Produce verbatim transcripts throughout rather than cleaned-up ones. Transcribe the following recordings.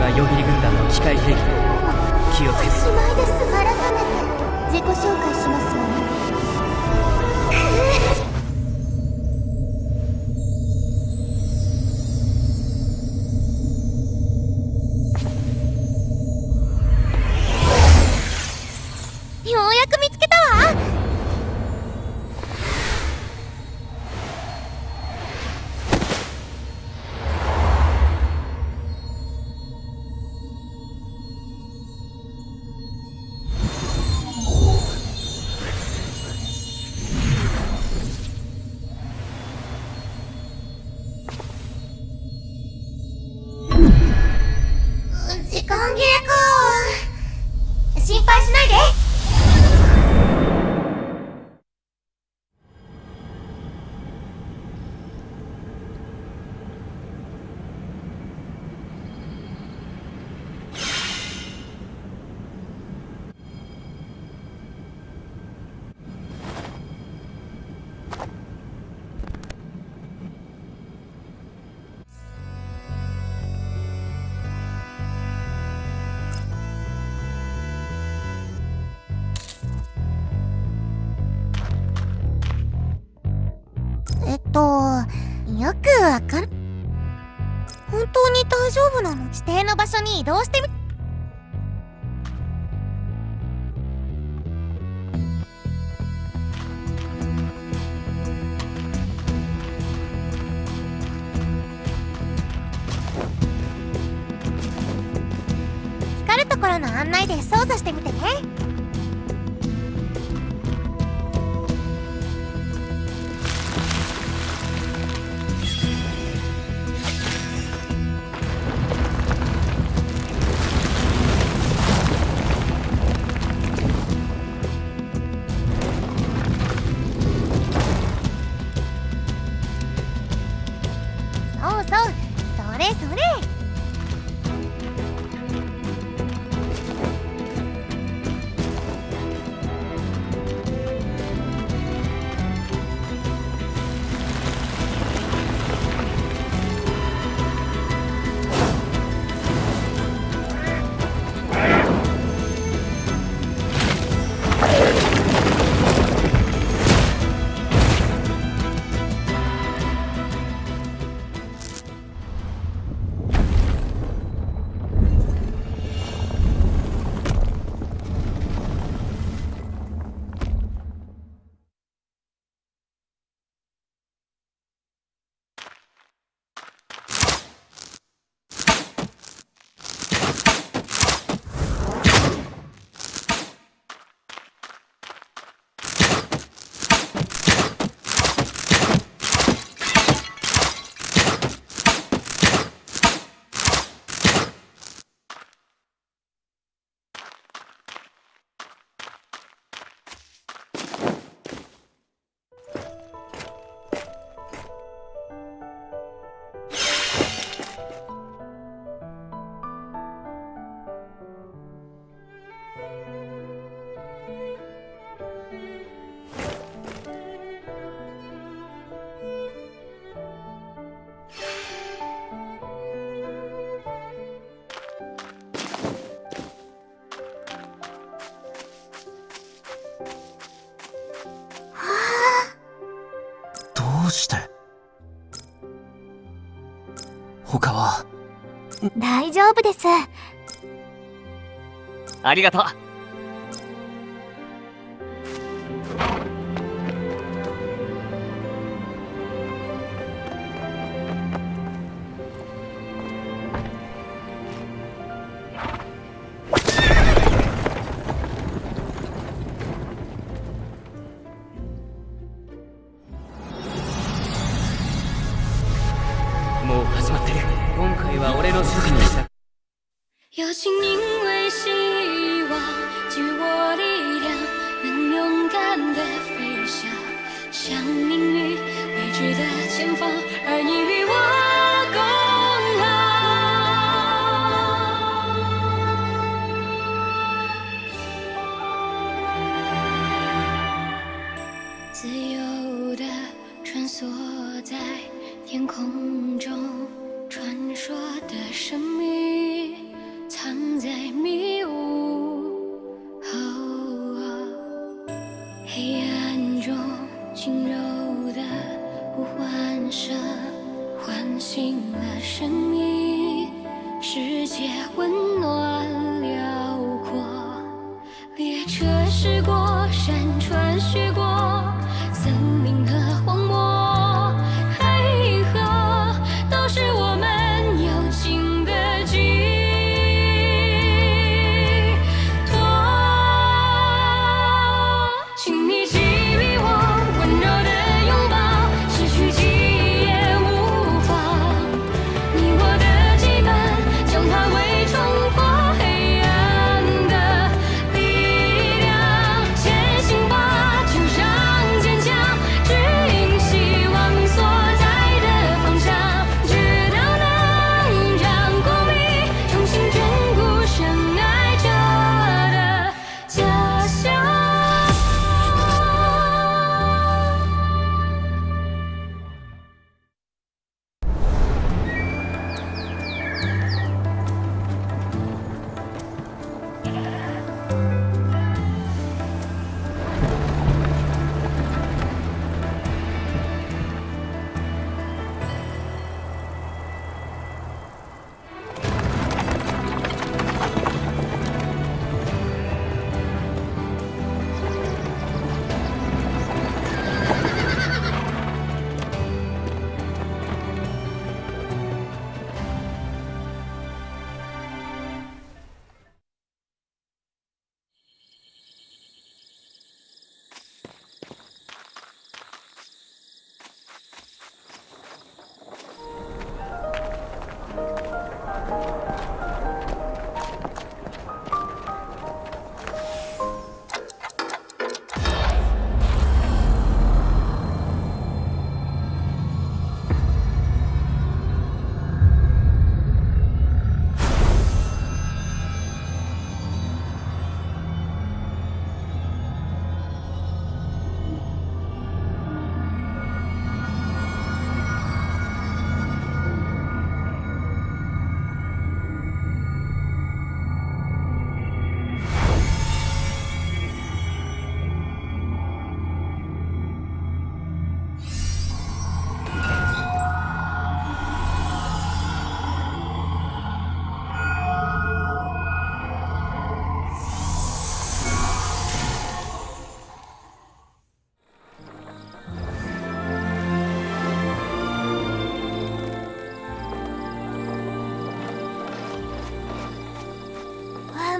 は夜霧軍団の機械兵器。気をつけて。しないです。改めて自己紹介しますわね。よくわかる。本当に大丈夫なの？指定の場所に移動してみ。光るところの案内で操作してみてね。他は大丈夫です。ありがとう。天空中传说的神秘。界温暖辽阔，列车驶过，山川雪过，森林和荒漠，海河都是我们友情的寄托。请你给予我温柔的拥抱，失去记忆也无妨。你我的羁绊，将它伪装过。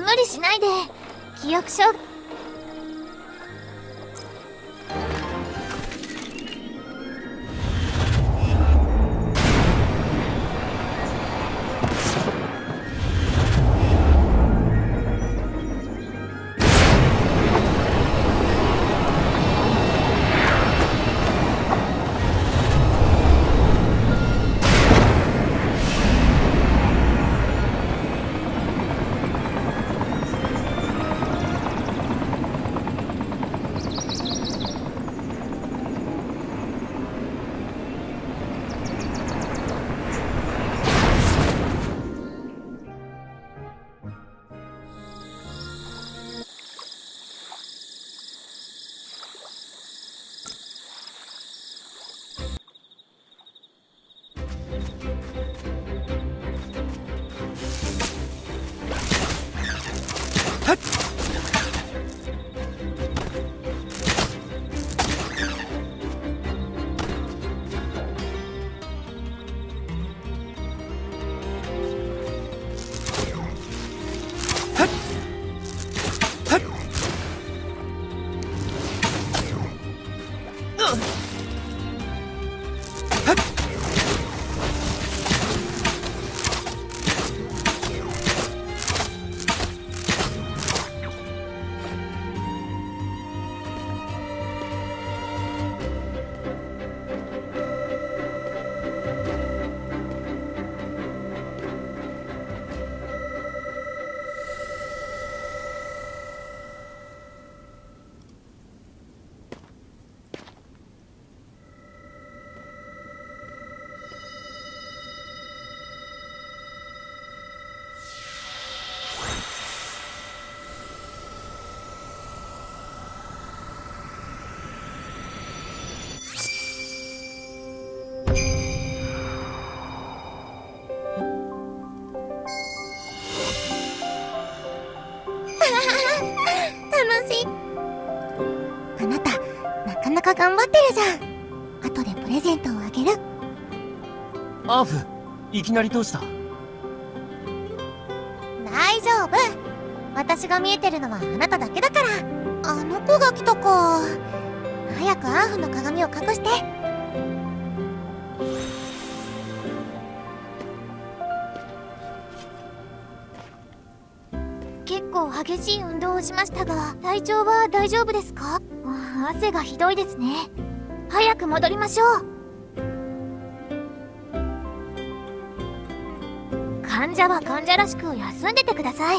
無理しないで。記憶障害。カ頑張ってるじゃん。後でプレゼントをあげる。アーフ、いきなりどうした？大丈夫。私が見えてるのはあなただけだから。あの子が来たか。早くアーフの鏡を隠して。結構激しい運動をしましたが、体調は大丈夫ですか？汗がひどいですね。早く戻りましょう。患者は患者らしく休んでてください。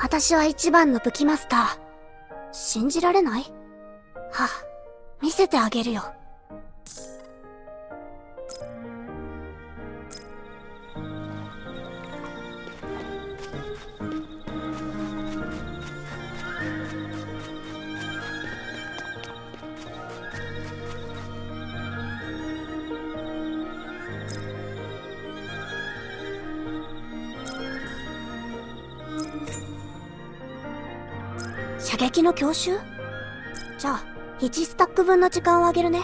私は一番の武器マスター。信じられない？はあ、見せてあげるよ。射撃の教習？じゃあ、いちスタック分の時間をあげるね。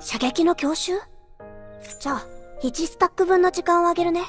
射撃の教習？じゃあ、いちスタック分の時間をあげるね。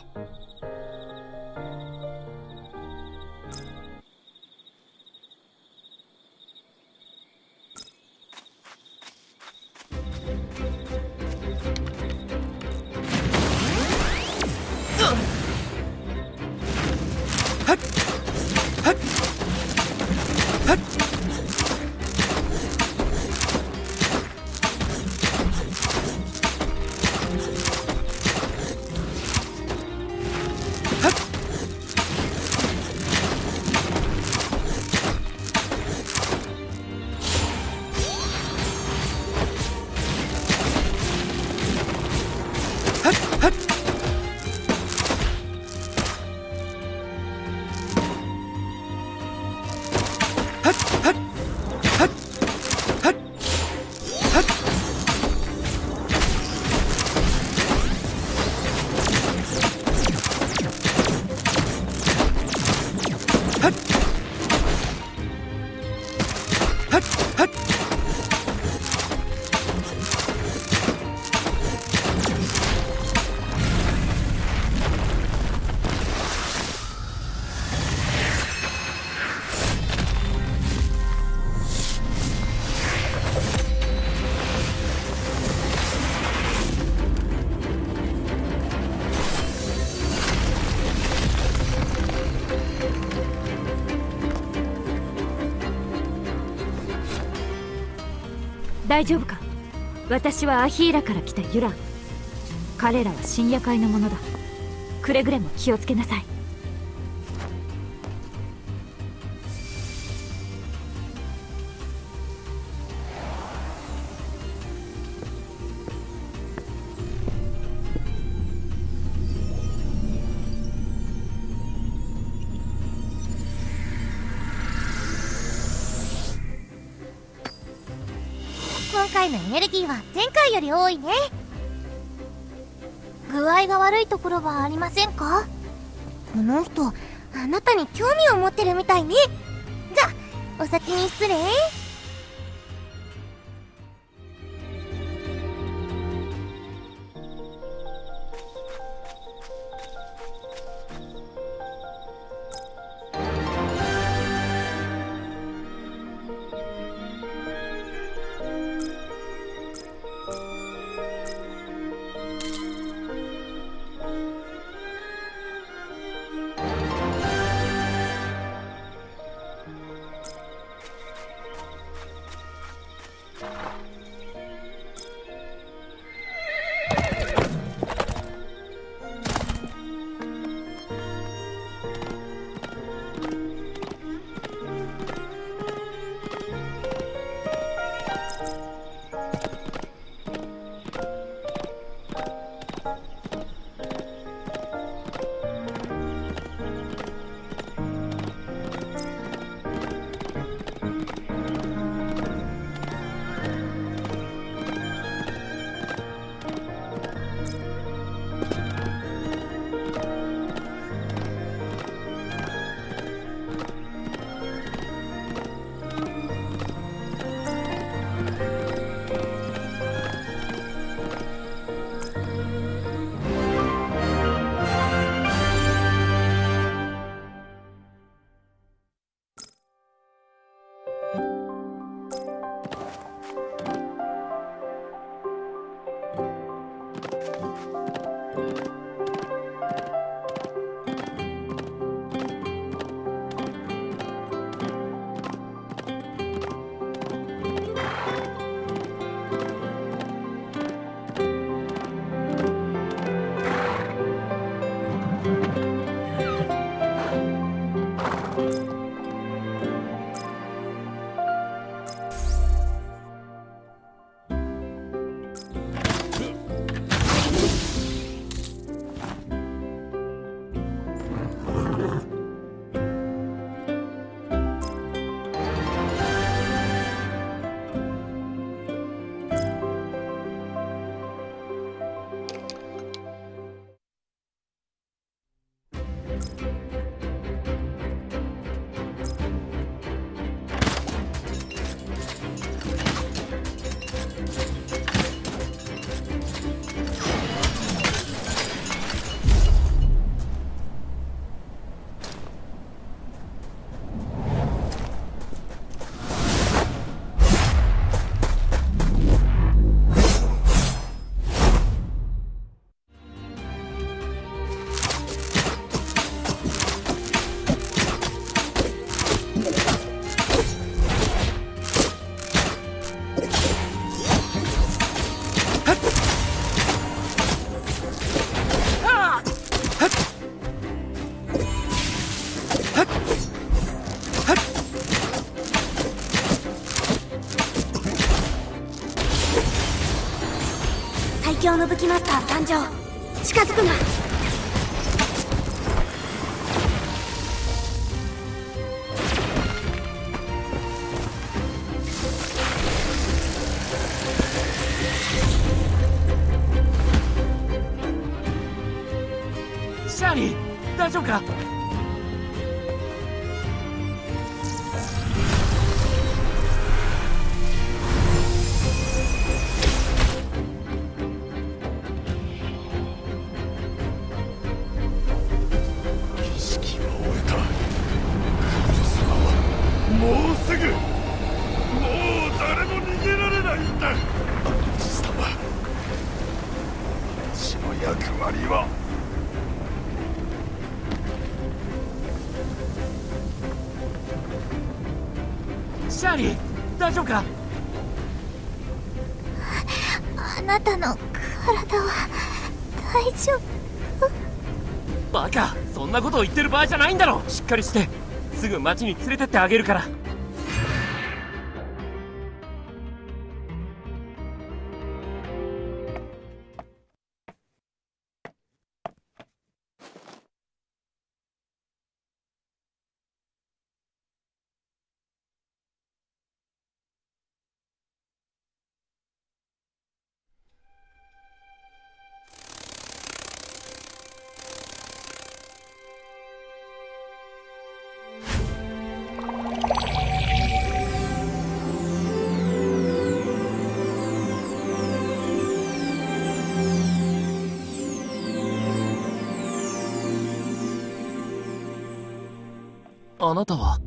大丈夫か？私はアヒーラから来たユラン。彼らは深夜会のものだ。くれぐれも気をつけなさい。エネルギーは前回より多いね。具合が悪いところはありませんか？この人あなたに興味を持ってるみたいね。じゃあお先に失礼。最強の武器マスター参上。近づくな。シャーリー、大丈夫か？シャーリー、大丈夫か？なたの体は大丈夫？バカ、そんなことを言ってる場合じゃないんだろ。しっかりして、すぐ町に連れてってあげるから。あなたは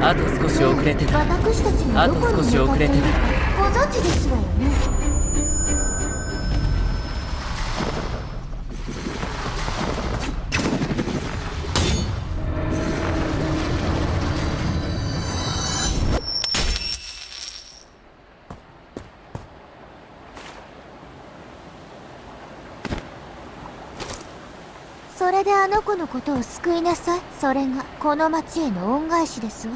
あと少し遅れてる。ご存知ですわよね。それであの子のことを救いなさい。それがこの町への恩返しですわ。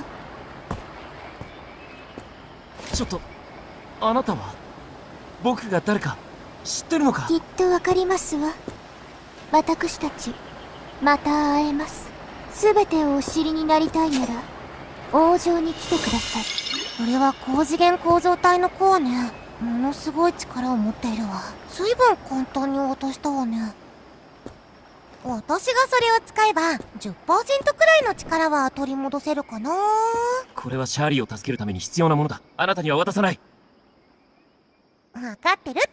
ちょっと、あなたは僕が誰か知ってるのか？きっとわかりますわ。私たちまた会えます。全てをお知りになりたいなら王城に来てください。これは高次元構造体の子はね、ものすごい力を持っているわ。随分簡単に落としたわね。私がそれを使えば じゅっパーセント くらいの力は取り戻せるかな。これはシャーリーを助けるために必要なものだ。あなたには渡さない。分かってるって。